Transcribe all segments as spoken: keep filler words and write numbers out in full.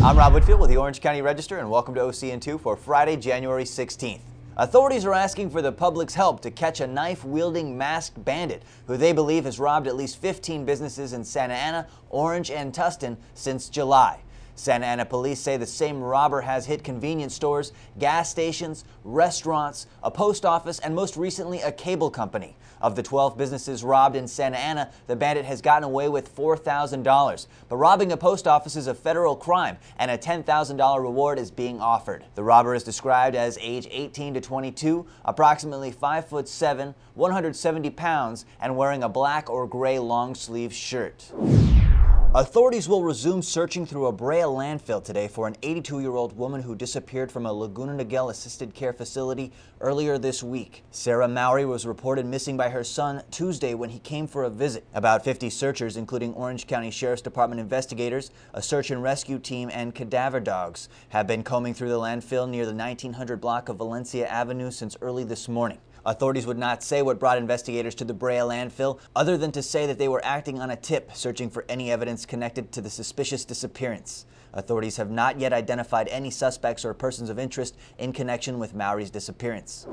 I'm Rob Whitfield with the Orange County Register, and welcome to O C in Two for Friday, January sixteenth. Authorities are asking for the public's help to catch a knife-wielding masked bandit who they believe has robbed at least fifteen businesses in Santa Ana, Orange, and Tustin since July. Santa Ana police say the same robber has hit convenience stores, gas stations, restaurants, a post office, and most recently a cable company. Of the twelve businesses robbed in Santa Ana, the bandit has gotten away with four thousand dollars. But robbing a post office is a federal crime, and a ten thousand dollar reward is being offered. The robber is described as age eighteen to twenty-two, approximately five foot seven, one hundred seventy pounds, and wearing a black or gray long-sleeve shirt. Authorities will resume searching through a Brea landfill today for an eighty-two-year-old woman who disappeared from a Laguna Niguel assisted care facility earlier this week. Sarah Mowry was reported missing by her son Tuesday when he came for a visit. About fifty searchers, including Orange County Sheriff's Department investigators, a search and rescue team, and cadaver dogs, have been combing through the landfill near the nineteen hundred block of Valencia Avenue since early this morning. Authorities would not say what brought investigators to the Brea landfill, other than to say that they were acting on a tip, searching for any evidence connected to the suspicious disappearance. Authorities have not yet identified any suspects or persons of interest in connection with Mowry's disappearance.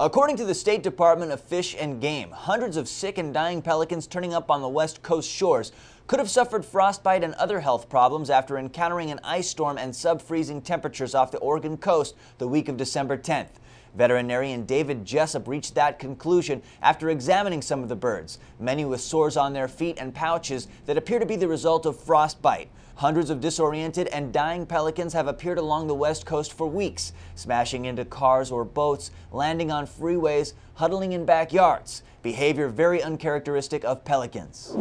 According to the State Department of Fish and Game, hundreds of sick and dying pelicans turning up on the West Coast shores could have suffered frostbite and other health problems after encountering an ice storm and sub-freezing temperatures off the Oregon coast the week of December tenth. Veterinarian David Jessup reached that conclusion after examining some of the birds, many with sores on their feet and pouches that appear to be the result of frostbite. Hundreds of disoriented and dying pelicans have appeared along the West Coast for weeks, smashing into cars or boats, landing on freeways, huddling in backyards. Behavior very uncharacteristic of pelicans.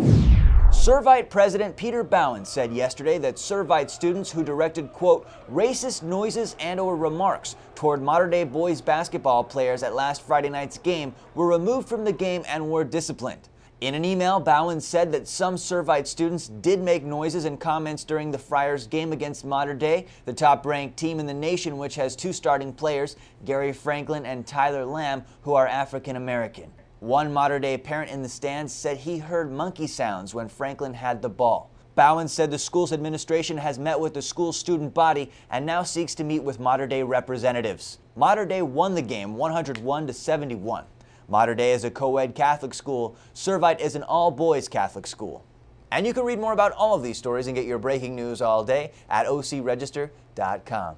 Servite President Peter Bowen said yesterday that Servite students who directed, quote, racist noises and or remarks toward Mater Dei boys basketball players at last Friday night's game were removed from the game and were disciplined. In an email, Bowen said that some Servite students did make noises and comments during the Friars game against Mater Dei, the top-ranked team in the nation, which has two starting players, Gary Franklin and Tyler Lamb, who are African-American. One Mater Dei parent in the stands said he heard monkey sounds when Franklin had the ball. Bowen said the school's administration has met with the school's student body and now seeks to meet with Mater Dei representatives. Mater Dei won the game one hundred one to seventy-one. Mater Dei is a co-ed Catholic school. Servite is an all-boys Catholic school. And you can read more about all of these stories and get your breaking news all day at O C register dot com.